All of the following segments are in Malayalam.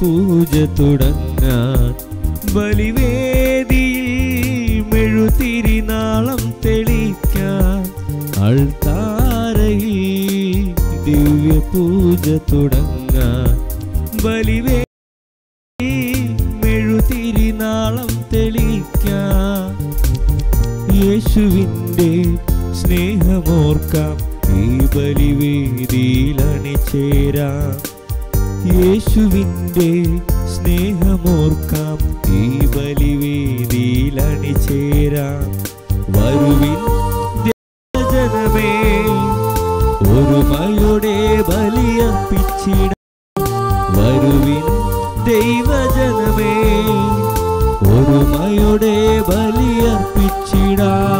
പൂജ തുടങ്ങാൻ ബലിവേദിയിൽ മെഴുതിരിനാളം തെളിക്കാൻ അൾത്താരയിൽ ദിവ്യ പൂജ തുടങ്ങാൻ ബലിവേദിയിൽ മെഴുതിരിനാളം തെളിക്കാൻ യേശുവിൻ്റെ സ്നേഹമോർക്കാം ഈ ബലിവേദിയിൽ അണിചേരാം യേശുവിൻ്റെ സ്നേഹമോർക്കാം ഈ ബലിവേദിയിൽ അണിചേരാം വരുവിൻ ജനമേ ഒരുമയോടെ ബലിയർപ്പിച്ചിടാം വരുവിൻ ദൈവജനമേ ഒരുമയോടെ ബലിയർപ്പിച്ചിടാം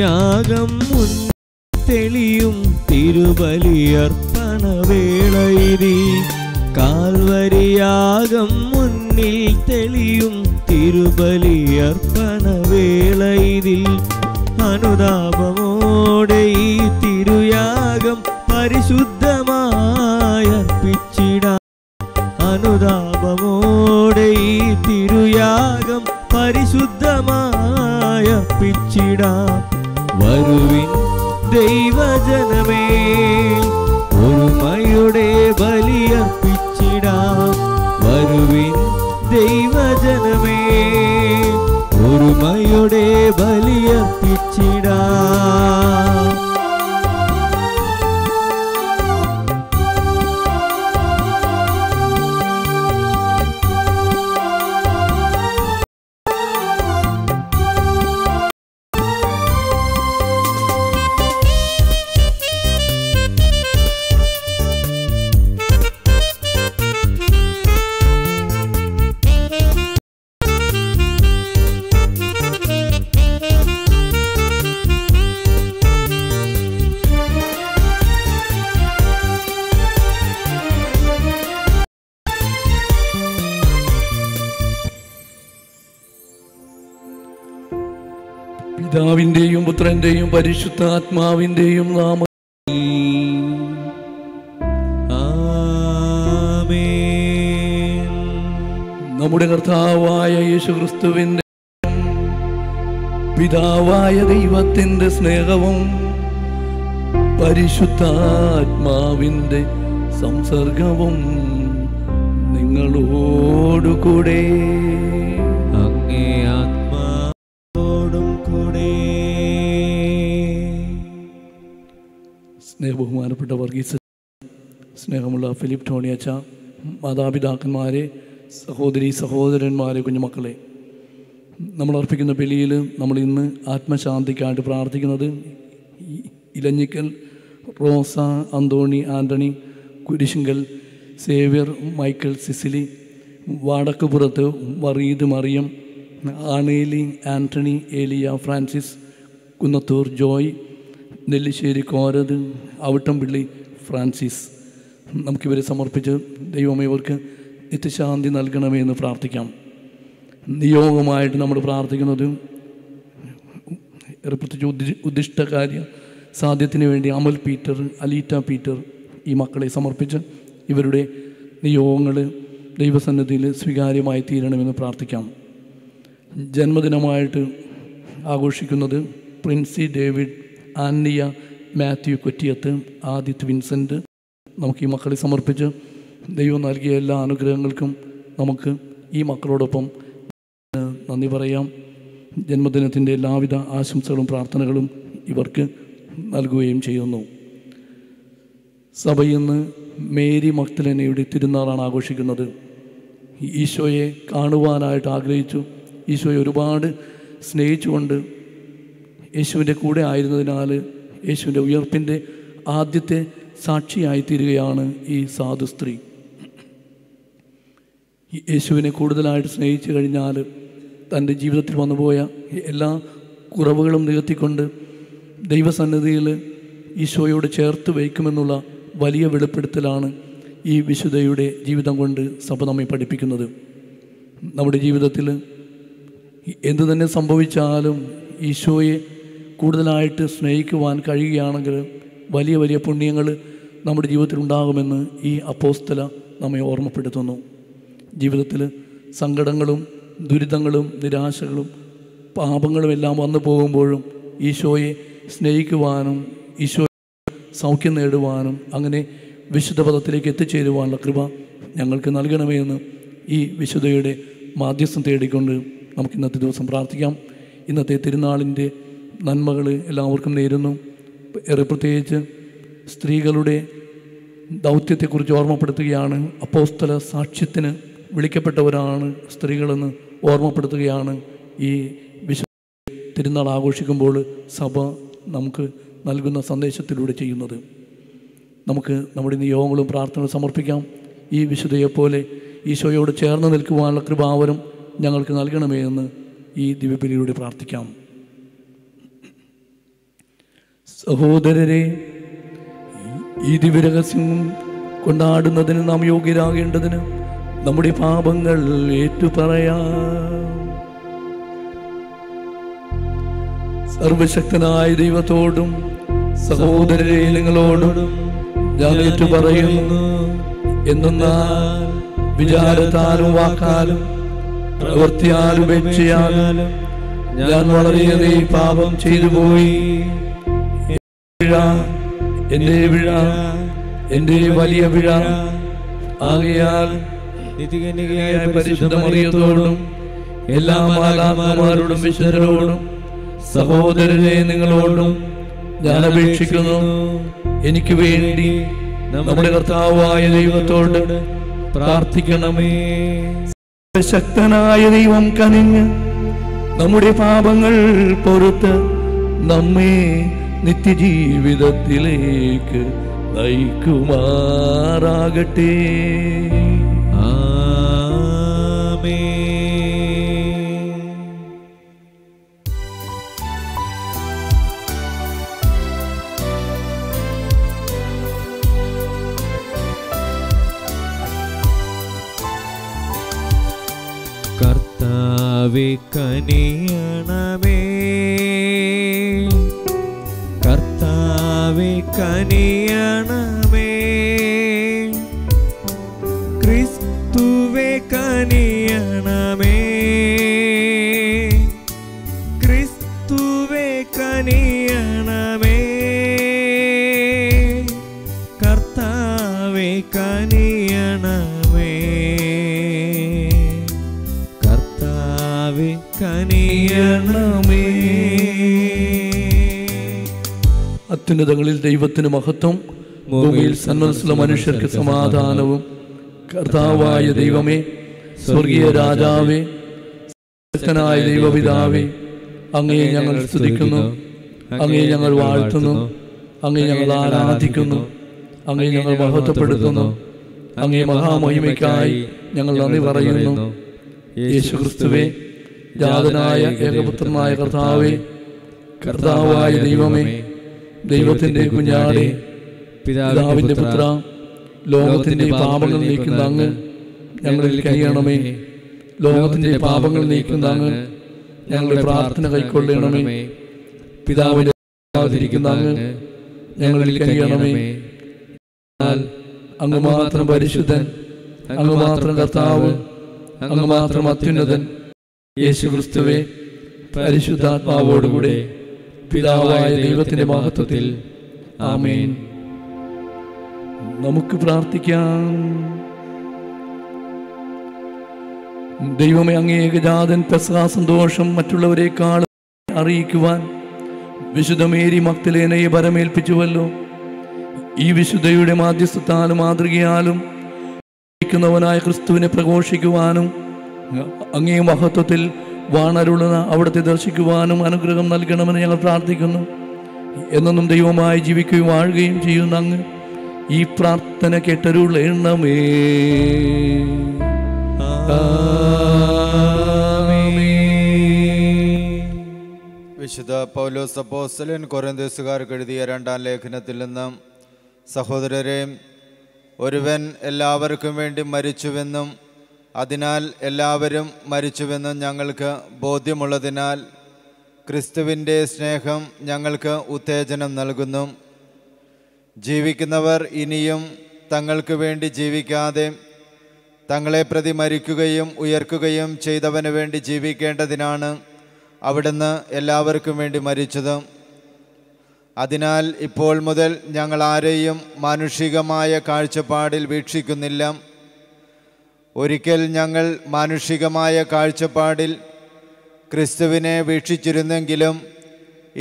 യാഗം മുൻ തെളിയും തിരുബലിയർപ്പണവേളയിരി കാൽവരിയാഗം മുന്നിൽ തെളിയും തിരുബലിയർപ്പണവേളയിരി അനുതാപമോടെ ഈ തിരുയാഗം പരിശുദ്ധമായി അർപ്പിച്ചിടാം അനുതാപമോടെ ഈ തിരുയാഗം പരിശുദ്ധമായി അർപ്പിച്ചിടാം വരുവിൻ ദൈവജനമേ ഒരുമയോടെ ബലിയർപ്പിച്ചിടാം വരുവിൻ ദൈവജനമേ ഒരുമയോടെ ബലിയർപ്പിച്ചിടാം പിതാവിന്റെയും പുത്രന്റെയും പരിശുദ്ധാത്മാവിന്റെയും നാമം. ആമേൻ. നമ്മുടെ കർത്താവായ യേശുക്രിസ്തുവിന്റെ പിതാവായ ദൈവത്തിന്റെ സ്നേഹവും പരിശുദ്ധാത്മാവിന്റെ സംസർഗവും നിങ്ങളോടുകൂടെ അങ്ങേ സ്നേഹബഹുമാനപ്പെട്ട വർഗീസ്, സ്നേഹമുള്ള ഫിലിപ്പ് ടോണി അച്ഛ, മാതാപിതാക്കന്മാരെ, സഹോദരി സഹോദരന്മാരെ, കുഞ്ഞുമക്കളെ, നമ്മൾ അർപ്പിക്കുന്ന ബലിയിൽ നമ്മൾ ഇന്ന് ആത്മശാന്തിക്കായിട്ട് പ്രാർത്ഥിക്കുന്നത് ഇലഞ്ഞിക്കൽ റോസ Anthony Antony, Kurisinkal Xavier Michael Cicily, Vadakkupurath Vareed Mariyam, Aneli Antony, Eliya Francis, Kunnathur Joy, Nellissery കോരത്, Avattampilly Francis. നമുക്കിവരെ സമർപ്പിച്ച് ദൈവമേ ഇവർക്ക് നിത്യശാന്തി നൽകണമേ എന്ന് പ്രാർത്ഥിക്കാം. നിയോഗമായിട്ട് നമ്മൾ പ്രാർത്ഥിക്കുന്നത് പ്രത്യേകിച്ച് ഉദ്ദിഷ്ട കാര്യ സാധ്യത്തിന് വേണ്ടി അമൽ പീറ്റർ, അലീറ്റ പീറ്റർ ഈ മക്കളെ സമർപ്പിച്ച് ഇവരുടെ നിയോഗങ്ങൾ ദൈവസന്നിധിയിൽ സ്വീകാര്യമായി തീരണമെന്ന് പ്രാർത്ഥിക്കാം. ജന്മദിനമായിട്ട് ആഘോഷിക്കുന്നത് പ്രിൻസി ഡേവിഡ്, ആന്നിയ മാത്യു കൊറ്റിയത്ത്, ആദിത്യ വിൻസെൻ്റ്. നമുക്ക് ഈ മക്കളെ സമർപ്പിച്ച് ദൈവം നൽകിയ എല്ലാ അനുഗ്രഹങ്ങൾക്കും നമുക്ക് ഈ മക്കളോടൊപ്പം നന്ദി പറയാം. ജന്മദിനത്തിൻ്റെ എല്ലാവിധ ആശംസകളും പ്രാർത്ഥനകളും ഇവർക്ക് നൽകുകയും ചെയ്യുന്നു. സഭ ഇന്ന് മേരി മഗ്ദലനയുടെ തിരുനാളാണ് ആഘോഷിക്കുന്നത്. ഈശോയെ കാണുവാനായിട്ട് ആഗ്രഹിച്ചു, ഈശോയെ ഒരുപാട് സ്നേഹിച്ചുകൊണ്ട് യേശുവിൻ്റെ കൂടെ ആയിരുന്നതിനാൽ യേശുവിൻ്റെ ഉയർപ്പിൻ്റെ ആദ്യത്തെ സാക്ഷിയായിത്തീരുകയാണ് ഈ സാധു സ്ത്രീ. യേശുവിനെ കൂടുതലായിട്ട് സ്നേഹിച്ചു കഴിഞ്ഞാൽ തൻ്റെ ജീവിതത്തിൽ വന്നുപോയ എല്ലാ കുറവുകളും നികത്തിക്കൊണ്ട് ദൈവസന്നിധിയിൽ ഈശോയോട് ചേർത്ത് വയ്ക്കുമെന്നുള്ള വലിയ വെളിപ്പെടുത്തലാണ് ഈ വിശുദ്ധയുടെ ജീവിതം കൊണ്ട് സഭ നമ്മെ പഠിപ്പിക്കുന്നത്. നമ്മുടെ ജീവിതത്തിൽ എന്തു തന്നെ സംഭവിച്ചാലും ഈശോയെ കൂടുതലായിട്ട് സ്നേഹിക്കുവാൻ കഴിയുകയാണെങ്കിൽ വലിയ വലിയ പുണ്യങ്ങൾ നമ്മുടെ ജീവിതത്തിൽ ഉണ്ടാകുമെന്ന് ഈ അപ്പോസ്തല നമ്മെ ഓർമ്മപ്പെടുത്തുന്നു. ജീവിതത്തിൽ സങ്കടങ്ങളും ദുരിതങ്ങളും നിരാശകളും പാപങ്ങളും എല്ലാം വന്നു പോകുമ്പോഴും ഈശോയെ സ്നേഹിക്കുവാനും ഈശോ സൗഖ്യം നേടുവാനും അങ്ങനെ വിശുദ്ധ പദത്തിലേക്ക് എത്തിച്ചേരുവാനുള്ള കൃപ ഞങ്ങൾക്ക് നൽകണമേ എന്ന് ഈ വിശുദ്ധയുടെ മാധ്യസ്ഥം തേടിക്കൊണ്ട് നമുക്ക് ഇന്നത്തെ ദിവസം പ്രാർത്ഥിക്കാം. ഇന്നത്തെ തിരുനാളിൻ്റെ നന്മകൾ എല്ലാവർക്കും നേരുന്നു. ഏറെ പ്രത്യേകിച്ച് സ്ത്രീകളുടെ ദൗത്യത്തെക്കുറിച്ച് ഓർമ്മപ്പെടുത്തുകയാണ്. അപ്പോസ്തല സാക്ഷ്യത്തിന് വിളിക്കപ്പെട്ടവരാണ് സ്ത്രീകളെന്ന് ഓർമ്മപ്പെടുത്തുകയാണ്. ഈ വിശുദ്ധ തിരുനാൾ ആഘോഷിക്കുമ്പോൾ സഭ നമുക്ക് നൽകുന്ന സന്ദേശത്തിലൂടെ ചെയ്യുന്നത്. നമുക്ക് നമ്മുടെ നിയോഗങ്ങളും പ്രാർത്ഥനകളും സമർപ്പിക്കാം. ഈ വിശുദ്ധയെപ്പോലെ ഈശോയോട് ചേർന്ന് നിൽക്കുവാനുള്ള കൃപാവരം ഞങ്ങൾക്ക് നൽകണമേ എന്ന് ഈ ദിവ്യബലിയിലൂടെ പ്രാർത്ഥിക്കാം. സഹോദരരെ, ഈ ദിവ്യരഹസ്യം കൊണ്ടാടുന്നതിന് നാം യോഗ്യരാകേണ്ടതിന് നമ്മുടെ പാപങ്ങൾ ഏറ്റുപറയാം. സർവശക്തനായ ദൈവത്തോടും സഹോദരരെ നിങ്ങളോടും ഞാൻ ഏറ്റുപറയുന്നു. എന്തെന്നാൽ വിചാരത്താലും വാക്കാലും പ്രവൃത്തിയാലും ഉപേക്ഷയാലും ഞാൻ വളരെയേറെ പാപം ചെയ്തു പോയി. എന്റെ വിഴ എന്റെ വലിയ വിഴ. ആകയാൽ നിത്യകന്യകയായ പരിശുദ്ധ മറിയത്തോടും എല്ലാ മാതാപിതാക്കളോടും വിശുദ്ധരോടും സഹോദരരെ നിങ്ങളോടും ഞാൻ അപേക്ഷിക്കുന്നു, എനിക്ക് വേണ്ടി നമ്മുടെ കർത്താവായ ദൈവത്തോട് പ്രാർത്ഥിക്കണമേ. ശക്തനായ ദൈവം കനിഞ്ഞ് നമ്മുടെ പാപങ്ങൾ പൊറുത്ത് നമ്മെ നിത്യജീവിതത്തിലേക്ക് നയിക്കുമാറാകട്ടെ. കർത്താവേ കനിയണമേ, കർത്താവേ കനിയണമേ, ക്രിസ്തുവേ കനിയണമേ, ക്രിസ്തുവേ കനിയണമേ, കർത്താവേ കനിയണമേ, കർത്താവേ കനിയണമേ. അത്യുന്നതങ്ങളിൽ ദൈവത്തിന് മഹത്വം, ഭൂമിയിൽ സന്മനസ്സുള്ള മനുഷ്യർക്ക് സമാധാനവും. കർത്താവായ ദൈവമേ, സ്വർഗീയ രാജാവേ, ശക്തനായ ദൈവപിതാവേ, അങ്ങയെ ഞങ്ങൾ സ്തുതിക്കുന്നു, അങ്ങയെ ഞങ്ങൾ വാഴ്ത്തുന്നു, അങ്ങയെ ഞങ്ങൾ ആരാധിക്കുന്നു, അങ്ങയെ ഞങ്ങൾ മഹത്വപ്പെടുത്തുന്നു. അങ്ങയെ മഹാമഹിമയ്ക്കായി ഞങ്ങൾ നന്ദി പറയുന്നു. യേശുക്രിസ്തുവേ, ജാതനായ ഏകപുത്രനായ കർത്താവേ, കർത്താവായ ദൈവമേ, ദൈവത്തിൻ്റെ കുഞ്ഞാടെ, പിതാവിൻ്റെ പുത്ര, ലോകത്തിൻ്റെ പാപങ്ങൾ നീക്കുന്ന അങ്ങ് ഞങ്ങളിൽ കൈയ്യണമേ. ലോകത്തിൻ്റെ പാപങ്ങൾ നീക്കുന്ന അങ്ങ് ഞങ്ങളുടെ പ്രാർത്ഥന കൈക്കൊള്ളണമേ. പിതാവിൻ്റെ തിരിക്കുന്ന അങ്ങ് ഞങ്ങളിൽ കൈയ്യണമേ. എന്നാൽ അങ്ങ് മാത്രം പരിശുദ്ധൻ, അങ്ങ് മാത്രം കർത്താവ്, അങ്ങ് മാത്രം അത്യുന്നതൻ. യേശുക്രിസ്തുവേ, പരിശുദ്ധാത്മാവോടുകൂടെ പിതാവായ ദൈവത്തിൻ്റെ മഹത്വത്തിൽ ആമേൻ. നമുക്ക് പ്രാർത്ഥിക്കാം. ദൈവമേ, അങ്ങേ ഏകജാതൻ പെസഹാ സന്തോഷം മറ്റുള്ളവരെക്കാൾ അറിയിക്കുവാൻ വിശുദ്ധ മേരി മഗ്ദലേനയെ ഭരമേൽപ്പിച്ചുവല്ലോ. ഈ വിശുദ്ധയുടെ മാധ്യസ്ഥത്താലും മാതൃകയാലും ായ ക്രിസ്തുവിനെ പ്രഘോഷിക്കുവാനും അങ്ങേ മഹത്വത്തിൽ വാണരുളുന്ന അവിടുത്തെ ദർശിക്കുവാനും അനുഗ്രഹം നൽകണമെന്ന് ഞങ്ങൾ പ്രാർത്ഥിക്കുന്നു. എന്നും ദൈവമായി ജീവിക്കുകയും വാഴുകയും ചെയ്യുന്ന അങ്ങ് ഈ പ്രാർത്ഥന കേട്ടരുളണമേ. വിശുദ്ധ പൗലോസ് അപ്പോസ്തലൻ കൊരിന്തോസുകാർക്ക് എഴുതിയ രണ്ടാം ലേഖനത്തിൽ നിന്നും, സഹോദരരെ, ഒരുവൻ എല്ലാവർക്കും വേണ്ടി മരിച്ചുവെന്നും അതിനാൽ എല്ലാവരും മരിച്ചുവെന്നും ഞങ്ങൾക്ക് ബോധ്യമുള്ളതിനാൽ ക്രിസ്തുവിൻ്റെ സ്നേഹം ഞങ്ങൾക്ക് ഉത്തേജനം നൽകുന്നു. ജീവിക്കുന്നവർ ഇനിയും തങ്ങൾക്ക് വേണ്ടി ജീവിക്കാതെ തങ്ങളെ പ്രതി മരിക്കുകയും ഉയർക്കുകയും ചെയ്തവന് വേണ്ടി ജീവിക്കേണ്ടതിനാണ് അവിടുന്ന് എല്ലാവർക്കും വേണ്ടി മരിച്ചത്. അതിനാൽ ഇപ്പോൾ മുതൽ ഞങ്ങൾ ആരെയും മാനുഷികമായ കാഴ്ചപ്പാടിൽ വീക്ഷിക്കുന്നില്ല. ഒരിക്കൽ ഞങ്ങൾ മാനുഷികമായ കാഴ്ചപ്പാടിൽ ക്രിസ്തുവിനെ വീക്ഷിച്ചിരുന്നെങ്കിലും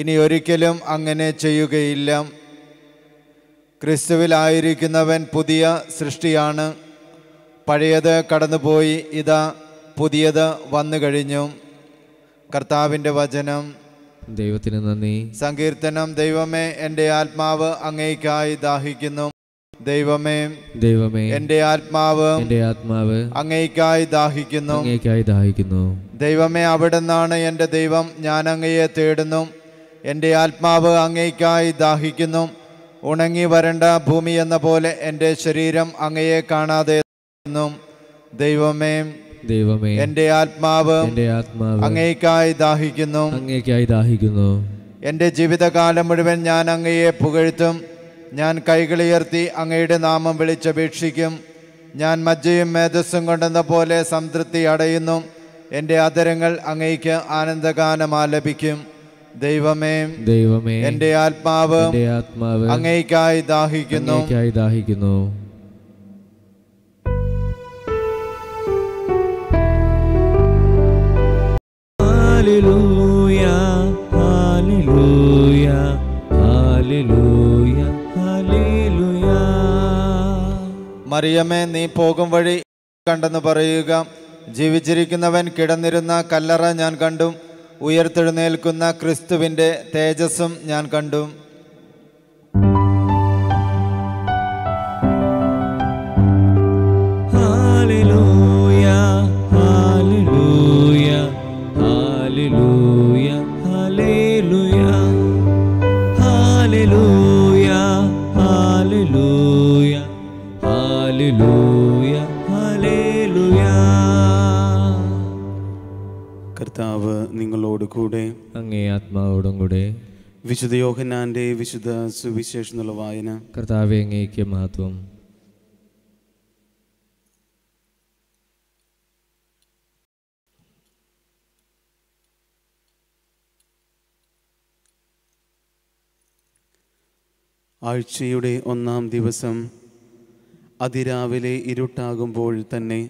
ഇനി ഒരിക്കലും അങ്ങനെ ചെയ്യുകയില്ല. ക്രിസ്തുവിലായിരിക്കുന്നവൻ പുതിയ സൃഷ്ടിയാണ്. പഴയത് കടന്നുപോയി, ഇതാ പുതിയത് വന്നു കഴിഞ്ഞു. കർത്താവിൻ്റെ വചനം. ദൈവത്തിന് നന്ദി. സങ്കീർത്തനം. ദൈവമേ, എൻ്റെ ആത്മാവ് അങ്ങേയ്ക്കായി ദാഹിക്കുന്നു. ദൈവമേ, ദൈവമേ, എൻ്റെ ആത്മാവ്, എൻ്റെ ആത്മാവ് അങ്ങേയ്ക്കായി ദാഹിക്കുന്നു, അങ്ങേയ്ക്കായി ദാഹിക്കുന്നു. ദൈവമേ, അവിടുന്നാണ് എൻ്റെ ദൈവം, ഞാൻ അങ്ങയെ തേടുന്നു. എൻ്റെ ആത്മാവ് അങ്ങേയ്ക്കായി ദാഹിക്കുന്നു. ഉണങ്ങി വരണ്ട ഭൂമി എന്ന പോലെ എൻ്റെ ശരീരം അങ്ങയെ കാണാതെ. ദൈവമേ, ദൈവമേ, എൻ്റെ ആത്മാവ്, എൻ്റെ ആത്മാവ് അങ്ങേയ്ക്കായി ദാഹിക്കുന്നു, അങ്ങേയ്ക്കായി ദാഹിക്കുന്നു. എൻ്റെ ജീവിതകാലം മുഴുവൻ ഞാൻ അങ്ങയെ പുകഴ്ത്തും. ഞാൻ കൈകളുയർത്തി അങ്ങയുടെ നാമം വിളിച്ചപേക്ഷിക്കും. ഞാൻ മജ്ജയും മേധസ്സും കൊണ്ടെന്ന പോലെ സംതൃപ്തി അടയുന്നു. എൻ്റെ അധരങ്ങൾ അങ്ങയ്ക്ക് ആനന്ദഗാനം ആലപിക്കും. ദൈവമേ, ദൈവമേ, എൻ്റെ ആത്മാവ്, എൻ്റെ ആത്മാവ് അങ്ങയ്ക്കായി ദാഹിക്കുന്നു, അങ്ങേയ്ക്കായി ദാഹിക്കുന്നു. Hallelujah, hallelujah, hallelujah, hallelujah. മറിയമേ, നീ പോകും വഴി കണ്ടെന്ന് പറയുക. ജീവിച്ചിരിക്കുന്നവൻ കിടന്നിരുന്ന കല്ലറ ഞാൻ കണ്ടു, ഉയർത്തെഴുന്നേൽക്കുന്ന ക്രിസ്തുവിൻ്റെ തേജസ്സും ഞാൻ കണ്ടു. Hallelujah, hallelujah, hallelujah, hallelujah, hallelujah, hallelujah, hallelujah, hallelujah. കർത്താവ് നിങ്ങളോട് കൂടെ, അങ്ങേ ആത്മാവോടും കൂടെ. വിശുദ്ധ യോഹന്നാന്റെ വിശുദ്ധ സുവിശേഷമുള്ള വായന. കർത്താവേ, അങ്ങേയ്ക്ക് മഹത്വം. ആഴ്ചയുടെ ഒന്നാം ദിവസം അതിരാവിലെ ഇരുട്ടാകുമ്പോൾ തന്നെ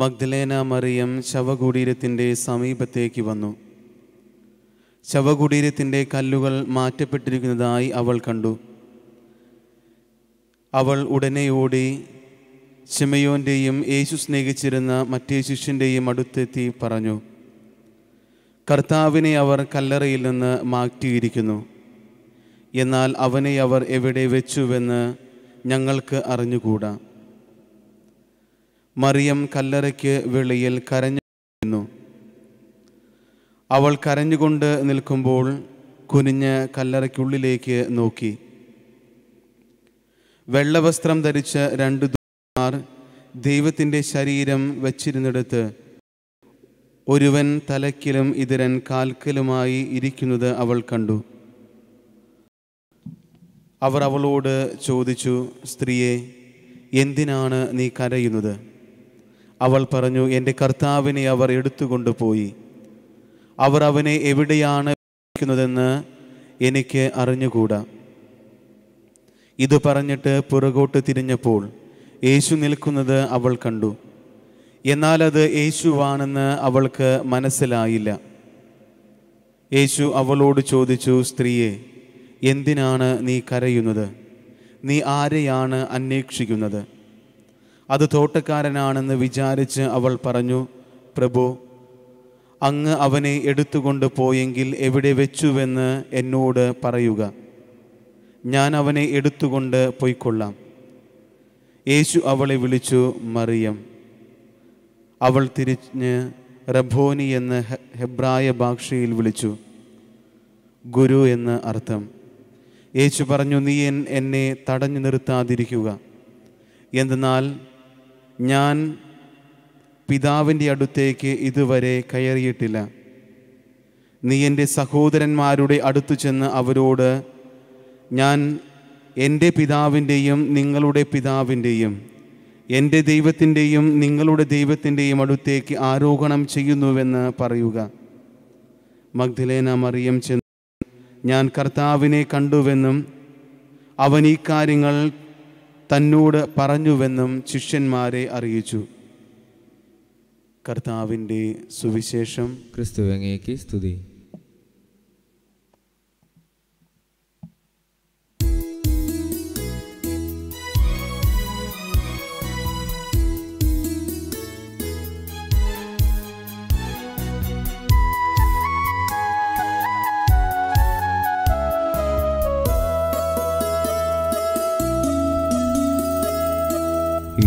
മഗ്ദലേന മറിയം ശവകുടീരത്തിൻ്റെ സമീപത്തേക്ക് വന്നു. ശവകുടീരത്തിൻ്റെ കല്ലുകൾ മാറ്റപ്പെട്ടിരിക്കുന്നതായി അവൾ കണ്ടു. അവൾ ഉടനെ ഓടി ശിമയോൻ്റെയും യേശു സ്നേഹിച്ചിരുന്ന മറ്റേ ശിഷ്യൻ്റെയും അടുത്തെത്തി പറഞ്ഞു, കർത്താവിനെ അവർ കല്ലറയിൽ നിന്ന് മാറ്റിയിരിക്കുന്നു, എന്നാൽ അവനെ അവർ എവിടെ വെച്ചുവെന്ന് ഞങ്ങൾക്ക് അറിഞ്ഞുകൂടാ. മറിയം കല്ലറയ്ക്ക് വെളിയിൽ കരഞ്ഞു. അവൾ കരഞ്ഞുകൊണ്ട് നിൽക്കുമ്പോൾ കുനിഞ്ഞ് കല്ലറയ്ക്കുള്ളിലേക്ക് നോക്കി. വെള്ളവസ്ത്രം ധരിച്ച രണ്ട് ദൂതന്മാർ ദൈവത്തിൻ്റെ ശരീരം വച്ചിരുന്നിടത്ത് ഒരുവൻ തലക്കിലും ഇതരൻ കാൽക്കലുമായി ഇരിക്കുന്നത് അവൾ കണ്ടു. അവർ അവളോട് ചോദിച്ചു, സ്ത്രീയെ, എന്തിനാണ് നീ കരയുന്നത്? അവൾ പറഞ്ഞു, എൻ്റെ കർത്താവിനെ അവർ എടുത്തുകൊണ്ട് പോയി. അവർ അവനെ എവിടെയാണ് വെക്കുന്നതെന്ന് എനിക്ക് അറിഞ്ഞുകൂടാ. ഇത് പറഞ്ഞിട്ട് പുറകോട്ട് തിരിഞ്ഞപ്പോൾ യേശു നിൽക്കുന്നത് അവൾ കണ്ടു. എന്നാൽ അത് യേശുവാണെന്ന് അവൾക്ക് മനസ്സിലായില്ല. യേശു അവളോട് ചോദിച്ചു, സ്ത്രീയെ, എന്തിനാണ് നീ കരയുന്നത്? നീ ആരെയാണ് അന്വേഷിക്കുന്നത്? അത് തോട്ടക്കാരനാണെന്ന് വിചാരിച്ച് അവൾ പറഞ്ഞു, പ്രഭു, അങ്ങ് അവനെ എടുത്തുകൊണ്ട് പോയെങ്കിൽ എവിടെ വെച്ചുവെന്ന് എന്നോട് പറയുക, ഞാൻ അവനെ എടുത്തുകൊണ്ട് പോയിക്കൊള്ളാം. യേശു അവളെ വിളിച്ചു, മറിയം. അവൾ തിരിഞ്ഞ് റബ്ബോനി എന്ന് ഹെബ്രായ ഭാഷയിൽ വിളിച്ചു, ഗുരു എന്ന് അർത്ഥം. യേശു പറഞ്ഞു, നീ എന്നെ തടഞ്ഞു നിർത്താതിരിക്കുക, എന്തെന്നാൽ ഞാൻ പിതാവിൻ്റെ അടുത്തേക്ക് ഇതുവരെ കയറിയിട്ടില്ല. നീ എൻ്റെ സഹോദരന്മാരുടെ അടുത്തു ചെന്ന് അവരോട്, ഞാൻ എൻ്റെ പിതാവിൻ്റെയും നിങ്ങളുടെ പിതാവിൻ്റെയും എൻ്റെ ദൈവത്തിൻ്റെയും നിങ്ങളുടെ ദൈവത്തിൻ്റെയും അടുത്തേക്ക് ആരോഹണം ചെയ്യുന്നുവെന്ന് പറയുക. മഗ്ദലേന മറിയം ചെന്ന് ഞാൻ കർത്താവിനെ കണ്ടുവെന്നും അവൻ ഈ കാര്യങ്ങൾ തന്നോട് പറഞ്ഞുവെന്നും ശിഷ്യന്മാരെ അറിയിച്ചു. കർത്താവിൻ്റെ സുവിശേഷം. ക്രിസ്തുവേങ്ങയ്ക്ക് സ്തുതി.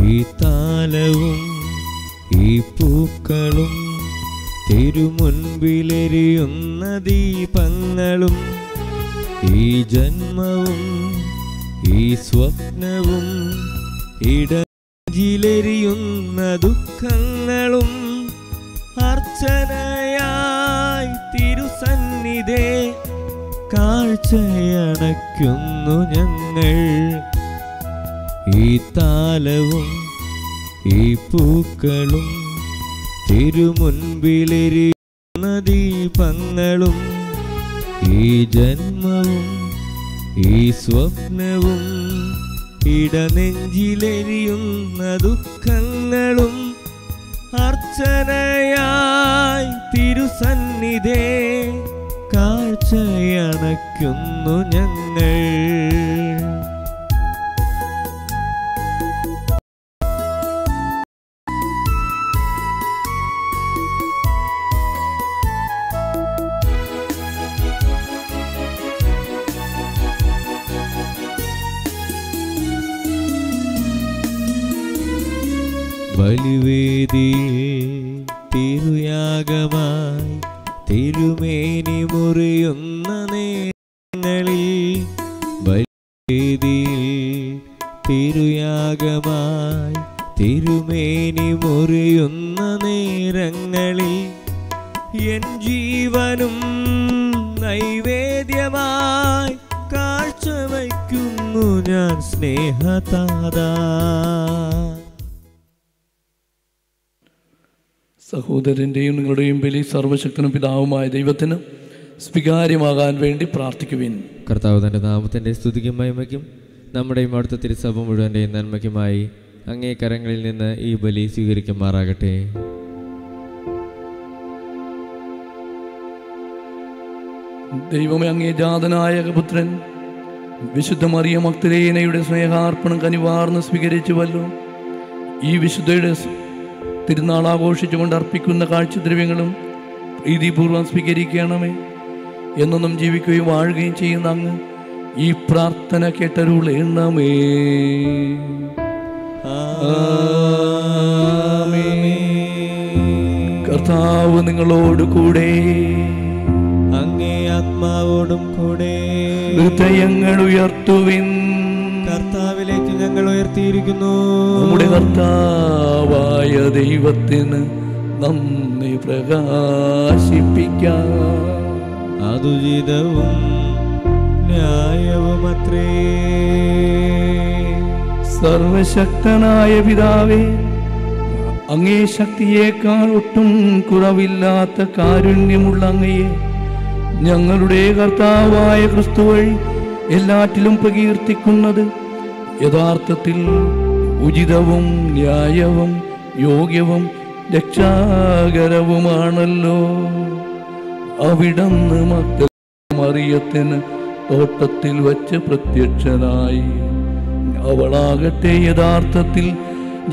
ഈ താലവും ഈ പൂക്കളും തിരുമുൻപിലെരിയുന്ന ദീപങ്ങളും ഈ ജന്മവും ഈ സ്വപ്നവും ഇടഞ്ചിലെരിയുന്ന ദുഃഖങ്ങളും അർച്ചനയായി തിരുസന്നിധേ കാഴ്ചയണയ്ക്കുന്നു ഞങ്ങൾ. ഈ താലവും ഈ പൂക്കളും തിരുമുൻപിലെരിയുന്ന ദീപങ്ങളും ഈ ജന്മവും ഈ സ്വപ്നവും ഇടനെഞ്ചിലെരിയുന്ന ദുഃഖങ്ങളും അർച്ചനയായി തിരുസന്നിധേ കാഴ്ചയണയ്ക്കുന്നു ഞങ്ങൾ. ബലിവേദിയെ തിരുയാഗമായി തിരുമേനി മുറിയുന്ന നേരങ്ങളിൽ ബലിവേദിയെ തിരുയാഗമായി തിരുമേനി മുറിയുന്ന നേരങ്ങളിൽ എൻ ജീവനും നൈവേദ്യമായി കാഴ്ചവയ്ക്കുന്നു ഞാൻ സ്നേഹതാദാ. സഹോദരൻ്റെയും നിങ്ങളുടെയും ബലി സർവശക്തനും പിതാവുമായ ദൈവത്തിന് സ്വീകാര്യമാകാൻ വേണ്ടി പ്രാർത്ഥിക്കുവിൻ. കർത്താവ് തൻ്റെ നാമത്തിൻ്റെ സ്തുതിക്കും മഹിമയ്ക്കും നമ്മുടെയും അടുത്ത തിരുസഭ മുഴുവൻ്റെയും നന്മയ്ക്കുമായി അങ്ങേ കരങ്ങളിൽ നിന്ന് ഈ ബലി സ്വീകരിക്കുമാറാകട്ടെ. ദൈവമേ, അങ്ങേ ജാതനായ പുത്രൻ വിശുദ്ധ മറിയ മഗ്ദലേനയുടെ സ്നേഹാർപ്പണം കനിവാർന്ന് സ്വീകരിച്ചുവല്ലോ. ഈ വിശുദ്ധയുടെ തിരുനാൾ ആഘോഷിച്ചുകൊണ്ട് അർപ്പിക്കുന്ന കാഴ്ചദ്രവ്യങ്ങളും പ്രീതിപൂർവ്വം സ്വീകരിക്കണമേ. എന്നൊന്നും ജീവിക്കുകയും വാഴുകയും ചെയ്യുന്ന അങ്ങ് ഈ പ്രാർത്ഥന കേട്ടരുളണമേ. ആമേൻ. കർത്താവ് നിങ്ങളോട് കൂടെ. അങ്ങേ ആത്മാവോടും കൂടെ. ഹൃദയങ്ങൾ ഉയർത്തുവിൻ. കർത്താവിലേക്ക് ഞങ്ങൾ ഉയർത്തിയിരിക്കുന്നു. നമ്മുടെ കർത്താവായ ദൈവത്തിന് നന്ദി പ്രകാശിപ്പിക്കാം. അതുചിതവും ന്യായവും അത്രേ. സർവശക്തനായ പിതാവേ, അങ്ങേ ശക്തിയേക്കാൾ ഒട്ടും കുറവില്ലാത്ത കാരുണ്യമുള്ള അങ്ങയെ ഞങ്ങളുടെ കർത്താവായ ക്രിസ്തു വഴി എല്ലാറ്റിലും പ്രകീർത്തിക്കുന്നത് യഥാർത്ഥത്തിൽ ഉചിതവും ന്യായവും യോഗ്യവും രക്ഷാകരവുമാണല്ലോ. അവിടുന്ന് മഗ്ദലന മറിയത്തിന് തോട്ടത്തിൽ വച്ച് പ്രത്യക്ഷനായി. അവളാകട്ടെ യഥാർത്ഥത്തിൽ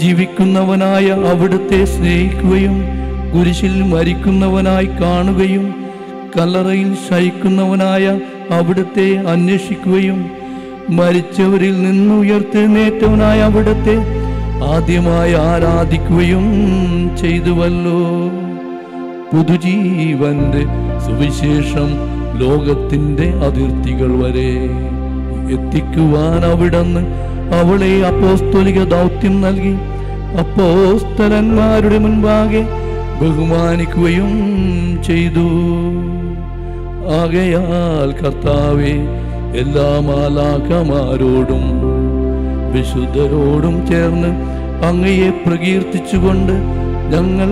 ജീവിക്കുന്നവനായ അവിടുത്തെ സ്നേഹിക്കുകയും കുരിശിൽ മരിക്കുന്നവനായി കാണുകയും കല്ലറയിൽ ശയിക്കുന്നവനായ അവിടുത്തെ അന്വേഷിക്കുകയും മരിച്ചവരിൽ നിന്നുയർത്തെഴുന്നേറ്റവനായ അവിടുത്തെ ആദ്യമായി ആരാധിക്കുകയും ചെയ്തുവല്ലോ. പുതുജീവന്റെ സുവിശേഷം ലോകത്തിന്റെ അതിർത്തികൾ വരെ എത്തിക്കുവാൻ അവിടുന്ന് അവളെ അപ്പോസ്തോലിക ദൗത്യം നൽകി അപ്പോസ്തലന്മാരുടെ മുൻപാകെ ബഹുമാനിക്കുകയും ചെയ്തു. ആകയാൽ കർത്താവെ, എല്ലാ മാലാഖമാരോടും വിശുദ്ധരോടും ചേർന്ന് അങ്ങയെ പ്രകീർത്തിച്ചുകൊണ്ട് ഞങ്ങൾ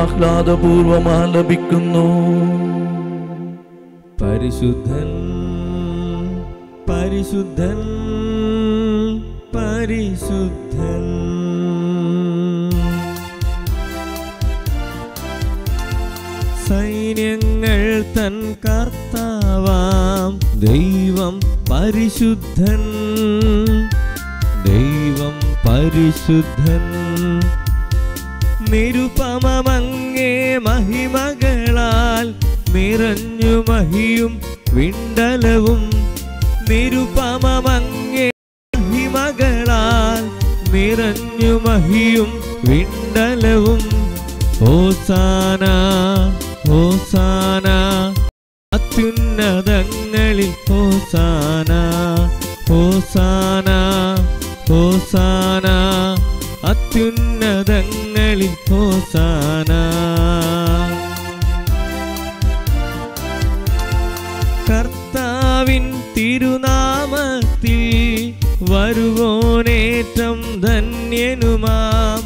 ആഹ്ലാദപൂർവം ആലപിക്കുന്നു. പരിശുദ്ധൻ പരിശുദ്ധൻ പരിശുദ്ധൻ, സൈന്യങ്ങൾ തൻ കർത്താവാം ദൈവം പരിശുദ്ധൻ. ദൈവം പരിശുദ്ധൻ, നിരുപമമങ്ങേ മഹിമകളാൽ നിറഞ്ഞു മഹിയും വിണ്ടലവും. നിരുപമമങ്ങേ മഹിമകളാൽ നിറഞ്ഞു മഹിയും വിണ്ടലവും. ഹോസാന ഹോസാന, അത്യുന്നതങ്ങളിൽ ഹോസാന ഹോസാന ഹോസാന, അത്യുന്നതങ്ങളിൽ ഹോസാന. കർത്താവിൻ തിരുനാമത്തിൽ വരുവോനേറ്റം ധന്യനുമാം.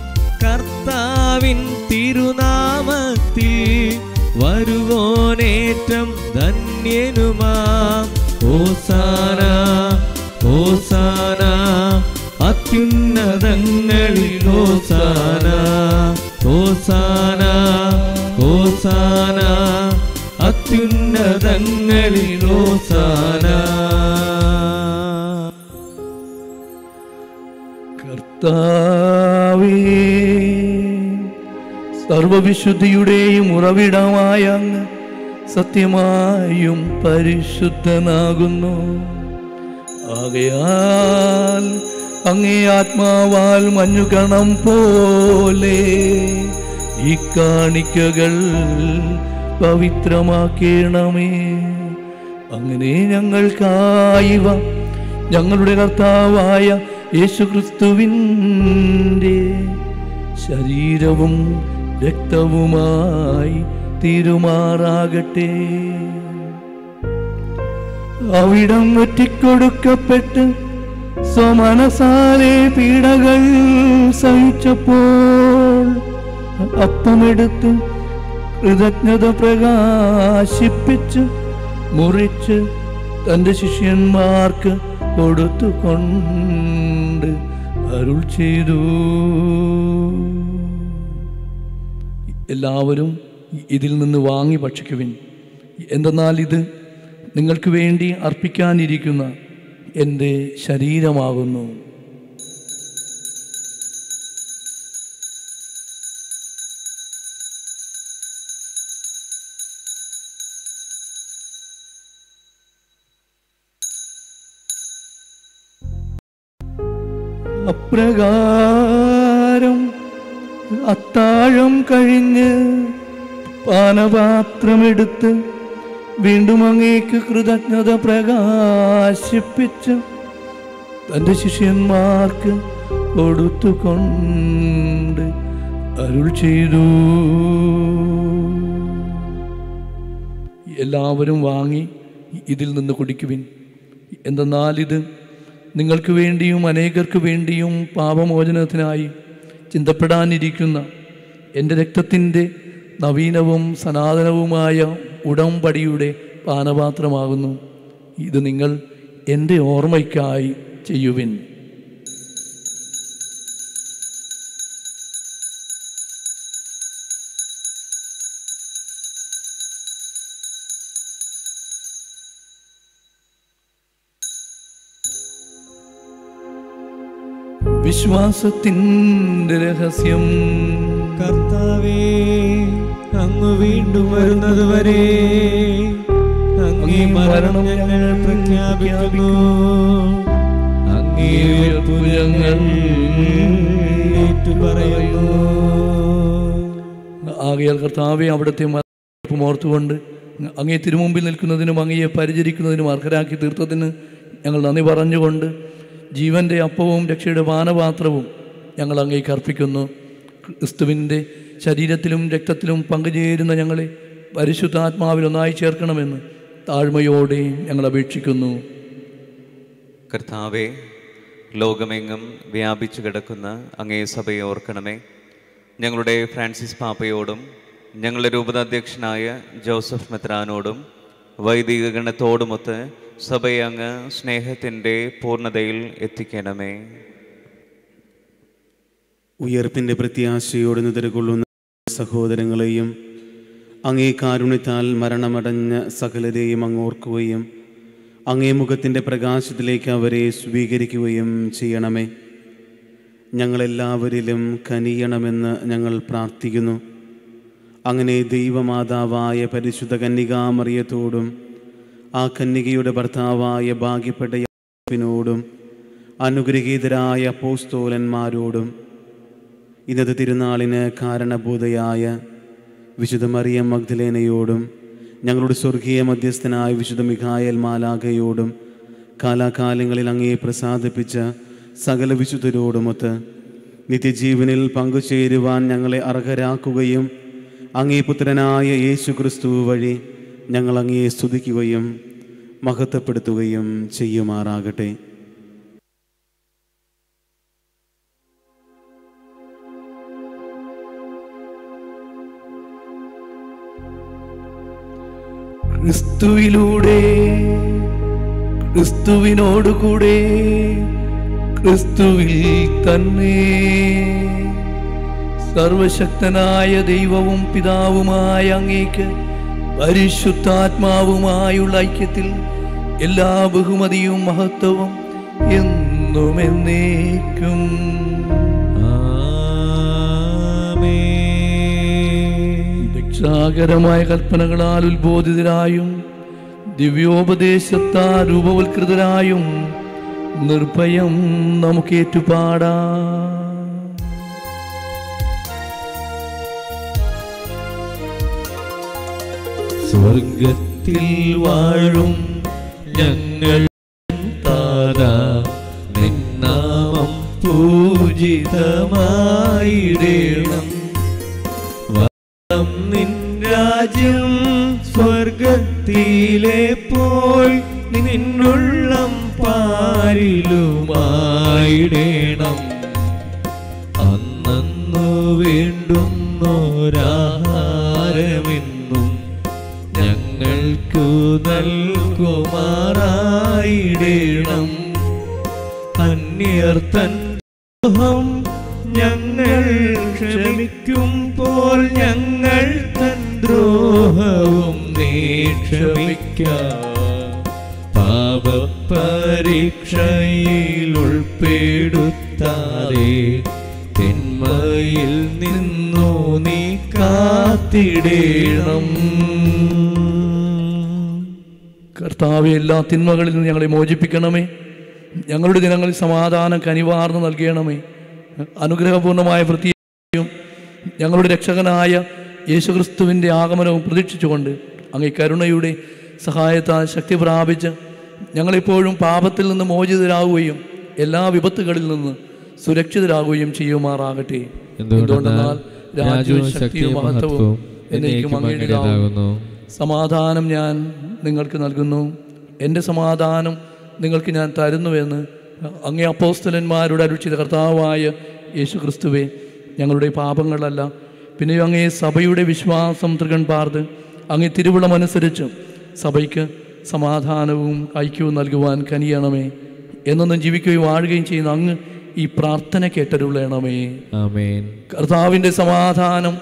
കർത്താവിൻ തിരുനാമത്തിൽ വരുവോനേറ്റം ധന്യനുമാം. ഹോസാന ഹോസാന, അത്യുന്നതങ്ങളിൽ ഹോസാന ഹോസാന ഹോസാന, അത്യുന്നതങ്ങളിൽ ഹോസാന. കർത്താവേ, സർവവിശുദ്ധിയുടെയും ഉറവിടമായ അങ്ങ് സത്യമായും പരിശുദ്ധനാകുന്നു. ആകയാൽ അങ്ങേ ആത്മാവാൽ മഞ്ഞുകണം പോലെ ഈ കാണിക്കകൾ പവിത്രമാക്കേണമേ. അങ്ങനെ ഞങ്ങൾക്കായിവ ഞങ്ങളുടെ കർത്താവായ യേശുക്രിസ്തുവിൻ്റെ ശരീരവും രക്തവുമായി തീരുമാറാകട്ടെ. അവിടം വെറ്റിക്കൊടുക്കപ്പെട്ട് സ്വമനസാലെ പീഡകൾ സഹിച്ചപ്പോൾ അപ്പമെടുത്ത് കൃതജ്ഞത പ്രകാശിപ്പിച്ച് മുറിച്ച് തൻ്റെ ശിഷ്യന്മാർക്ക് കൊടുത്തുകൊണ്ട് അരുൾ ചെയ്തു. എല്ലാവരും ഇതിൽ നിന്ന് വാങ്ങി ഭക്ഷിക്കുവിൻ, എന്തെന്നാൽ ഇത് നിങ്ങൾക്ക് വേണ്ടി അർപ്പിക്കാനിരിക്കുന്ന എൻ്റെ ശരീരമാകുന്നു. അപ്രകാരം അത്താഴം കഴിഞ്ഞ് പാനപാത്രമെടുത്ത് വീണ്ടും അങ്ങേക്ക് കൃതജ്ഞത പ്രകാശിപ്പിച്ച് തൻ്റെ ശിഷ്യന്മാർക്ക് കൊടുത്തുകൊണ്ട് അരുൾ ചെയ്തു. എല്ലാവരും വാങ്ങി ഇതിൽ നിന്ന് കുടിക്കുവിൻ, എന്തെന്നാൽ ഇത് നിങ്ങൾക്ക് വേണ്ടിയും അനേകർക്ക് വേണ്ടിയും പാപമോചനത്തിനായി ചിന്തപ്പെടാനിരിക്കുന്ന എൻ്റെ രക്തത്തിൻ്റെ നവീനവും സനാതനവുമായ ഉടമ്പടിയുടെ പാനപാത്രമാകുന്നു. ഇത് നിങ്ങൾ എൻ്റെ ഓർമ്മയ്ക്കായി ചെയ്യുവിൻ. വിശ്വാസത്തിൻ്റെ രഹസ്യം. കർത്താവേ അങ്ങ് വീണ്ടും വരുന്നതുവരെ അങ്ങേ മരണം ഞങ്ങൾ പ്രഖ്യാപിക്കുന്നു, അങ്ങേ ഉയർപ്പ് ഞങ്ങൾ ഏറ്റുപറയുന്നു. ആകയാൽ കർത്താവേ അവിടുത്തെ മരണം ഓർത്തുകൊണ്ട് അങ്ങേ തിരുമുമ്പിൽ നിൽക്കുന്നതിനും അങ്ങയെ പരിചരിക്കുന്നതിനും അർഹരാക്കി തീർത്തതിന് ഞങ്ങൾ നന്ദി പറഞ്ഞുകൊണ്ട് ജീവൻ്റെ അപ്പവും രക്ഷയുടെ പാനപാത്രവും ഞങ്ങൾ അങ്ങേക്ക് അർപ്പിക്കുന്നു. ക്രിസ്തുവിൻ്റെ ശരീരത്തിലും രക്തത്തിലും പങ്കുചേരുന്ന ഞങ്ങളെ പരിശുദ്ധാത്മാവിൽ ഒന്നായി ചേർക്കണമെന്ന് താഴ്മയോടെ ഞങ്ങൾ അപേക്ഷിക്കുന്നു. കർത്താവേ, ലോകമെങ്ങും വ്യാപിച്ചു കിടക്കുന്ന അങ്ങേ സഭയെ ഓർക്കണമേ. ഞങ്ങളുടെ ഫ്രാൻസിസ് പാപ്പയോടും ഞങ്ങളുടെ രൂപതാധ്യക്ഷനായ ജോസഫ് മെത്രാനോടും വൈദിക ഗണത്തോടുമൊത്ത് സഭയെ അങ്ങ് സ്നേഹത്തിൻ്റെ പൂർണ്ണതയിൽ എത്തിക്കണമേ. ഉയർപ്പിൻ്റെ പ്രത്യാശയോട് നിലകൊള്ളുന്ന സഹോദരങ്ങളെയും അങ്ങേ കാരുണ്യത്താൽ മരണമടഞ്ഞ സകലരെയും അങ്ങ് ഓർക്കുകയും അങ്ങേ മുഖത്തിൻ്റെ പ്രകാശത്തിലേക്ക് അവരെ സ്വീകരിക്കുകയും ചെയ്യണമേ. ഞങ്ങളെല്ലാവരിലും കനിയണമെന്ന് ഞങ്ങൾ പ്രാർത്ഥിക്കുന്നു. അങ്ങനെ ദൈവമാതാവായ പരിശുദ്ധ കന്യകാമറിയത്തോടും ആ കന്യകയുടെ ഭർത്താവായ ഭാഗ്യപ്പെട്ട യോസേഫിനോടും അനുഗ്രഹീതരായ അപ്പോസ്തലന്മാരോടും ഇന്നത്തെ തിരുനാളിന് കാരണഭൂതയായ വിശുദ്ധ മറിയ മഗ്ദലേനയോടും ഞങ്ങളുടെ സ്വർഗീയ മധ്യസ്ഥനായ വിശുദ്ധ മിഖായേൽ മാലാഖയോടും കാലാകാലങ്ങളിൽ അങ്ങേ പ്രസാദിപ്പിച്ച സകല വിശുദ്ധരോടുമൊത്ത് നിത്യജീവനിൽ പങ്കുചേരുവാൻ ഞങ്ങളെ അർഹരാക്കുകയും അങ്ങേ പുത്രനായ യേശു ക്രിസ്തു വഴി ഞങ്ങൾ അങ്ങേ സ്തുതിക്കുകയും മഹത്വപ്പെടുത്തുകയും ചെയ്യുമാറാകട്ടെ. ക്രിസ്തുവിലൂടെ ക്രിസ്തുവിനോടുകൂടെ ക്രിസ്തുവിൽ തന്നെ സർവശക്തനായ ദൈവവും പിതാവുമായ അങ്ങേക്ക് പരിശുദ്ധാത്മാവുമായുള്ള ഐക്യത്തിൽ എല്ലാ ബഹുമതിയും മഹത്വവും എന്നും എന്നേക്കും. രക്ഷാകരമായ കൽപ്പനകളാൽ ഉത്ബോധിതരായും ദിവ്യോപദേശത്താൽ രൂപവത്കൃതരായും നിർഭയം നമുക്ക് ഏറ്റുപാടാം. സ്വർഗത്തിൽ വാഴും ഞങ്ങൾ താരാ നിന്നാമം പൂജിതമായിടേണം. വരണം നിൻ രാജ്യം സ്വർഗത്തിലെ പോൽ നിന്നുള്ളം പാരിലുമായിടേണം. അന്നു വേണ്ടുന്നോരാഹാരമിൻ ഞങ്ങൾക്കു നൽകുമാറായിടേണം. അന്യർ തൻ ദോഹം ഞങ്ങൾ ക്ഷമിക്കുമ്പോൾ ഞങ്ങൾ തൻ ദ്രോഹവും നീ ക്ഷമിക്ക. പാപപരീക്ഷയിൽ ഉൾപ്പെടുത്താതെ തിന്മയിൽ നിന്നു നീ കാത്തിടേണം. കർത്താവെ, എല്ലാ തിന്മകളിൽ നിന്ന് ഞങ്ങളെ മോചിപ്പിക്കണമേ. ഞങ്ങളുടെ ദിനങ്ങളിൽ സമാധാനം കനിവാർന്ന് നൽകണമേ. അനുഗ്രഹപൂർണമായ പ്രത്യാശയും ഞങ്ങളുടെ രക്ഷകനായ യേശുക്രിസ്തുവിൻ്റെ ആഗമനവും പ്രതീക്ഷിച്ചുകൊണ്ട് അങ്ങേ കരുണയുടെ സഹായത്താൽ ശക്തി പ്രാപിച്ച് ഞങ്ങളെപ്പോഴും പാപത്തിൽ നിന്ന് മോചിതരാകുകയും എല്ലാ വിപത്തുകളിൽ നിന്ന് സുരക്ഷിതരാകുകയും ചെയ്യുമാറാകട്ടെ. എന്തുകൊണ്ടെന്നാൽ രാജ്യവും ശക്തിയും മഹത്വവും എന്നേക്കും അങ്ങയുടേതാകുന്നു. സമാധാനം ഞാൻ നിങ്ങൾക്ക് നൽകുന്നു, എൻ്റെ സമാധാനം നിങ്ങൾക്ക് ഞാൻ തരുന്നുവെന്ന് അങ്ങേ അപ്പോസ്തലന്മാരുടെ അരുളിച്ചെയ്ത കർത്താവായ യേശു ക്രിസ്തുവേ, ഞങ്ങളുടെ പാപങ്ങളല്ല പിന്നെയും അങ്ങേ സഭയുടെ വിശ്വാസം തൃകൺ പാർത്ത് അങ്ങേ തിരുവുളമനുസരിച്ച് സഭയ്ക്ക് സമാധാനവും ഐക്യവും നൽകുവാൻ കനിയണമേ. എന്നൊന്നും ജീവിക്കുകയും വാഴുകയും ചെയ്യുന്ന അങ്ങ് ഈ പ്രാർത്ഥന കേട്ടരുളയണമേ. ആമേൻ. കർത്താവിൻ്റെ സമാധാനം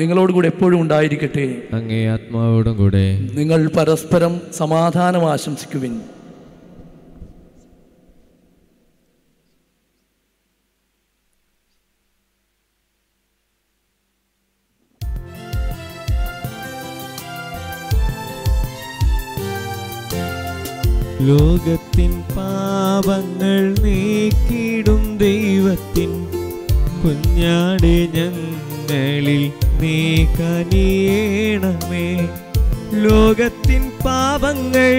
നിങ്ങളോടുകൂടെ എപ്പോഴും ഉണ്ടായിരിക്കട്ടെ. അങ്ങേ ആത്മാവോടും കൂടെ. നിങ്ങൾ പരസ്പരം സമാധാനം ആശംസിക്കുവിൻ. ലോകത്തിൻ പാപങ്ങൾ നീക്കിടും ദൈവത്തിൻ കുഞ്ഞാടേ ഞങ്ങളിൽ നീ കനിയേണമേ. ലോകത്തിൻ പാപങ്ങൾ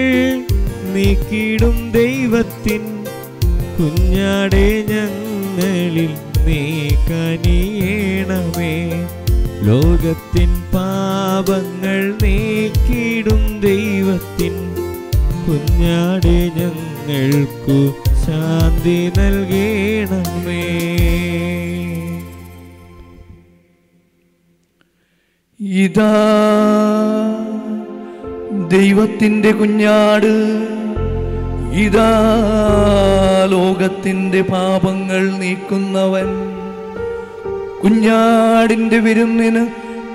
നീക്കിടും ദൈവത്തിൻ കുഞ്ഞാടേ ഞങ്ങളിൽ നീ കനിയേണമേ. ലോകത്തിൻ പാപങ്ങൾ നീക്കിടും ദൈവത്തിൻ കുഞ്ഞാടേ ഞങ്ങൾക്കു ശാന്തി നൽകണമേ. ഇതാ ദൈവത്തിൻ്റെ കുഞ്ഞാട്, ഇതാ ലോകത്തിൻ്റെ പാപങ്ങൾ നീക്കുന്നവൻ. കുഞ്ഞാടിൻ്റെ വിരുന്നിന്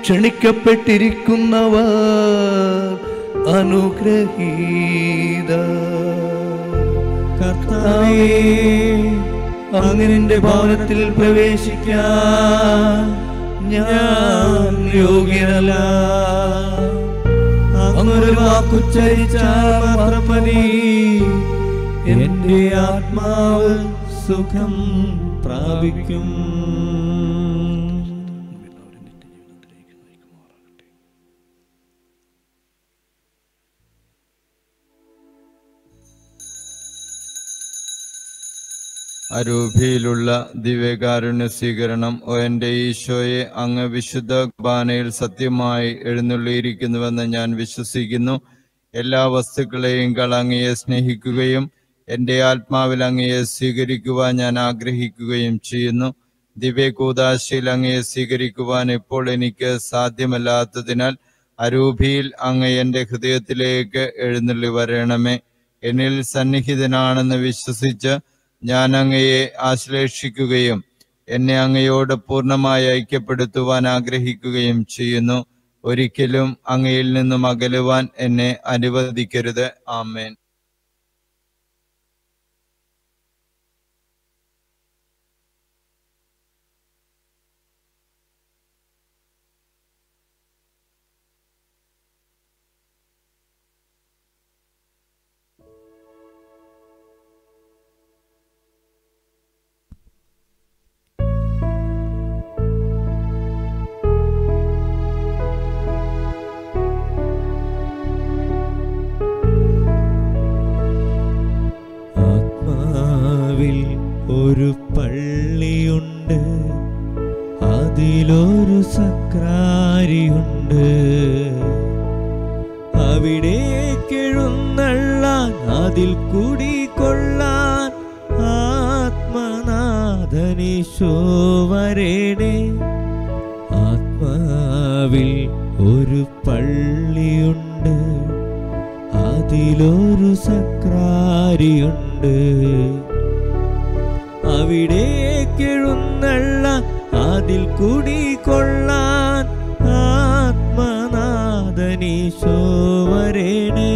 ക്ഷണിക്കപ്പെട്ടിരിക്കുന്നവർ അനുഗ്രഹീത. കർത്താവേ, അങ്ങനെന്റെ ഭവനത്തിൽ പ്രവേശിക്കാൻ ഞാൻ യോഗ്യനല്ല. അങ്ങൊരു വാക്കുച്ചരിച്ചാൽ മാത്രം മതി, എന്റെ ആത്മാവ് സുഖം പ്രാപിക്കും. അരൂപിയിലുള്ള ദിവ്യകാരുണ്യ സ്വീകരണം. ഓ എൻ്റെ ഈശോയെ, അങ്ങ് വിശുദ്ധ കുർബാനയിൽ സത്യമായി എഴുന്നള്ളിയിരിക്കുന്നുവെന്ന് ഞാൻ വിശ്വസിക്കുന്നു. എല്ലാ വസ്തുക്കളെയും അങ്ങയെ സ്നേഹിക്കുകയും എൻ്റെ ആത്മാവിൽ അങ്ങയെ സ്വീകരിക്കുവാൻ ഞാൻ ആഗ്രഹിക്കുകയും ചെയ്യുന്നു. ദിവ്യകൂദാശയിൽ അങ്ങയെ സ്വീകരിക്കുവാൻ ഇപ്പോൾ എനിക്ക് സാധ്യമല്ലാത്തതിനാൽ അരൂപിയിൽ അങ്ങ് എൻ്റെ ഹൃദയത്തിലേക്ക് എഴുന്നള്ളി വരണമേ. എന്നിൽ സന്നിഹിതനാണെന്ന് വിശ്വസിച്ച് ഞാൻ അങ്ങയെ ആശ്ലേഷിക്കുകയും എന്നെ അങ്ങയോട് പൂർണ്ണമായി ഐക്യപ്പെടുത്തുവാൻ ആഗ്രഹിക്കുകയും ചെയ്യുന്നു. ഒരിക്കലും അങ്ങയിൽ നിന്നും അകലുവാൻ എന്നെ അനുവദിക്കരുത്. ആമേൻ. ഒരു പള്ളിയുണ്ട്, അതിലൊരു സക്രാരിയുണ്ട്. അവിടേക്കെഴുന്നള്ളാൻ, അതിൽ കുടികൊള്ളാൻ ആത്മനാഥനീശോ വരേണേ. ആത്മാവിൽ ഒരു പള്ളിയുണ്ട്, അതിലൊരു സക്രാരിയുണ്ട്. അവിടേക്കെഴുന്നള്ളാൻ, അതിൽ കുടികൊള്ളാൻ ആത്മനാഥനീശോ വരേണേ.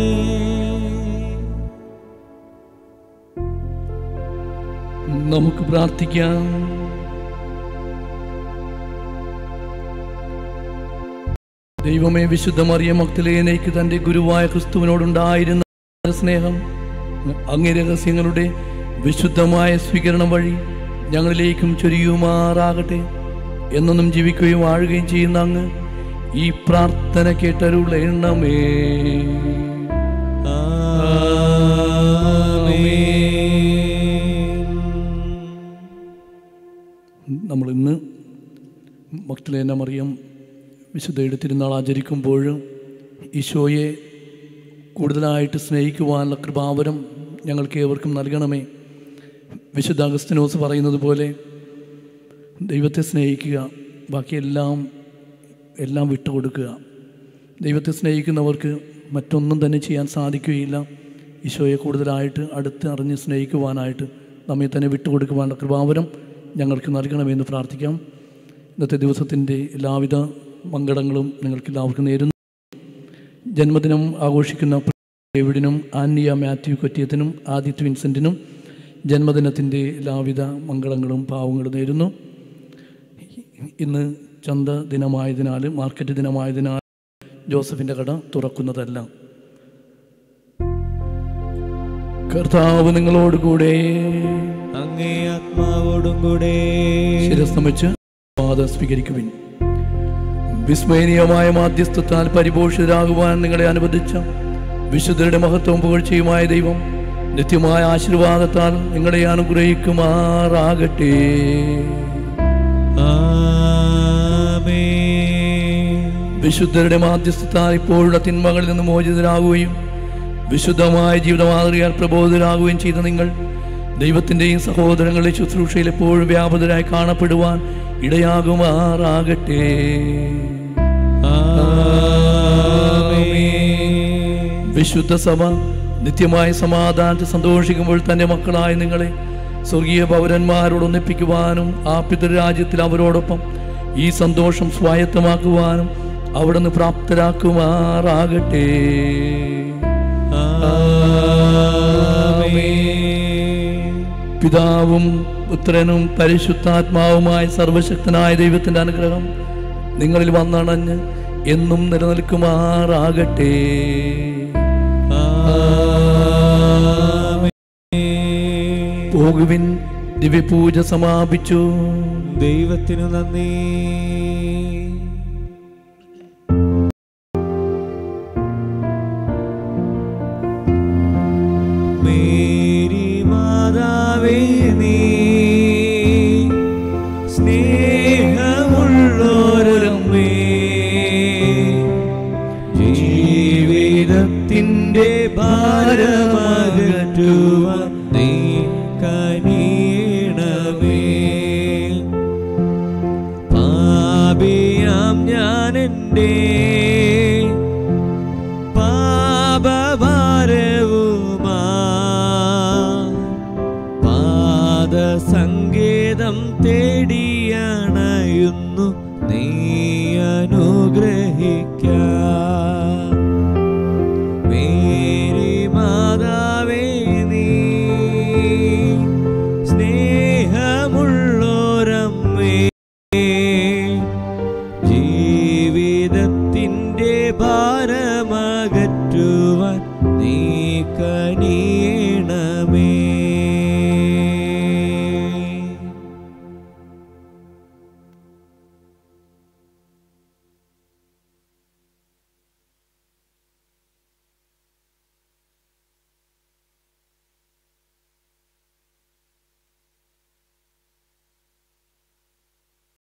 നമുക്ക് പ്രാർത്ഥിക്കാം. ദൈവമേ, വിശുദ്ധ മറിയ മഗ്ദലേനയ്ക്ക് തൻ്റെ ഗുരുവായ ക്രിസ്തുവിനോടുണ്ടായിരുന്ന സ്നേഹം അങ്ങേ രഹസ്യങ്ങളുടെ വിശുദ്ധമായ സ്വീകരണം വഴി ഞങ്ങളിലേക്കും ചൊരിയുമാറാകട്ടെ. എന്നൊന്നും ജീവിക്കുകയും വാഴുകയും ചെയ്യുന്ന അങ്ങ് ഈ പ്രാർത്ഥന കേട്ടരുളണമേ. നമ്മൾ ഇന്ന് മഗ്ദലേന മറിയം വിശുദ്ധയുടെ തിരുനാൾ ആചരിക്കുമ്പോൾ ഈശോയെ കൂടുതലായിട്ട് സ്നേഹിക്കുവാനുള്ള കൃപാവരം ഞങ്ങൾക്ക് ഏവർക്കും നൽകണമേ. വിശുദ്ധ അഗസ്തീനോസ് പറയുന്നത് പോലെ ദൈവത്തെ സ്നേഹിക്കുക, ബാക്കിയെല്ലാം വിട്ടുകൊടുക്കുക. ദൈവത്തെ സ്നേഹിക്കുന്നവർക്ക് മറ്റൊന്നും തന്നെ ചെയ്യാൻ സാധിക്കുകയില്ല. ഈശോയെ കൂടുതലായിട്ട് അടുത്ത് അറിഞ്ഞ് സ്നേഹിക്കുവാനായിട്ട് നമ്മെ തന്നെ വിട്ടുകൊടുക്കുവാനുള്ള കൃപാവരം ഞങ്ങൾക്ക് നൽകണമെന്ന് പ്രാർത്ഥിക്കാം. ഇന്നത്തെ ദിവസത്തിൻ്റെ എല്ലാവിധ മംഗളങ്ങളും ഞങ്ങൾക്കെല്ലാവർക്കും നേരുന്നു. ജന്മദിനം ആഘോഷിക്കുന്ന ഡേവിഡിനും ആന്നിയ മാത്യു കൊറ്റിയത്തിനും ആദിത്യ വിൻസെൻറ്റിനും ജന്മദിനത്തിൻ്റെ എല്ലാവിധ മംഗളങ്ങളും ഭാവങ്ങളും നേരുന്നു. ഇന്ന് ചന്ത ദിനമായതിനാൽ, മാർക്കറ്റ് ദിനമായതിനാൽ ജോസഫിൻ്റെ കട തുറക്കുന്നതല്ല. കർത്താവ് നിങ്ങളോട് കൂടെ അങ്ങേ ആത്മാവോടും കൂടെ ശിരസ്സമച്ച് പാദം സ്വീകരിക്കുവിൻ. വിസ്മയനീയമായ മാധ്യസ്ഥത്താൽ പരിപോഷിതരാകുവാൻ നിങ്ങളെ അനുവദിച്ച വിശുദ്ധരുടെ മഹത്വം പുകഴ്ചയുമായ ദൈവം നിത്യമായ ആശീർവാദത്താൽ നിങ്ങളെ അനുഗ്രഹിക്കുമാറാകട്ടെ. വിശുദ്ധരുടെ മാധ്യസ്ഥത്താൽ ഇപ്പോഴുള്ള തിന്മകളിൽ നിന്ന് മോചിതരാകുകയും വിശുദ്ധമായ ജീവിതമാതൃകയാൽ പ്രബോധിതരാകുകയും ചെയ്ത നിങ്ങൾ ദൈവത്തിൻ്റെയും സഹോദരങ്ങളുടെ ശുശ്രൂഷയിൽ എപ്പോഴും വ്യാപൃതരായി കാണപ്പെടുവാൻ ഇടയാകുമാറാകട്ടെ. വിശുദ്ധ സഭ നിത്യമായ സമാധാനത്തിൽ സന്തോഷിക്കുമ്പോൾ തൻ്റെ മക്കളായ നിങ്ങളെ സ്വർഗീയ പൗരന്മാരോടൊന്നിപ്പിക്കുവാനും ആ പിതൃരാജ്യത്തിൽ അവരോടൊപ്പം ഈ സന്തോഷം സ്വായത്തമാക്കുവാനും അവിടെ നിന്ന് പ്രാപ്തരാക്കുമാറാകട്ടെ. പിതാവും പുത്രനും പരിശുദ്ധാത്മാവുമായ സർവശക്തനായ ദൈവത്തിൻ്റെ അനുഗ്രഹം നിങ്ങളിൽ വന്നണഞ്ഞ് എന്നും നിലനിൽക്കുമാറാകട്ടെ. പോകുവിൻ, ദിവ്യപൂജ സമാപിച്ചു. ദൈവത്തിനു നന്ദി. ഭാരമകറ്റുവാൻ നീ കണി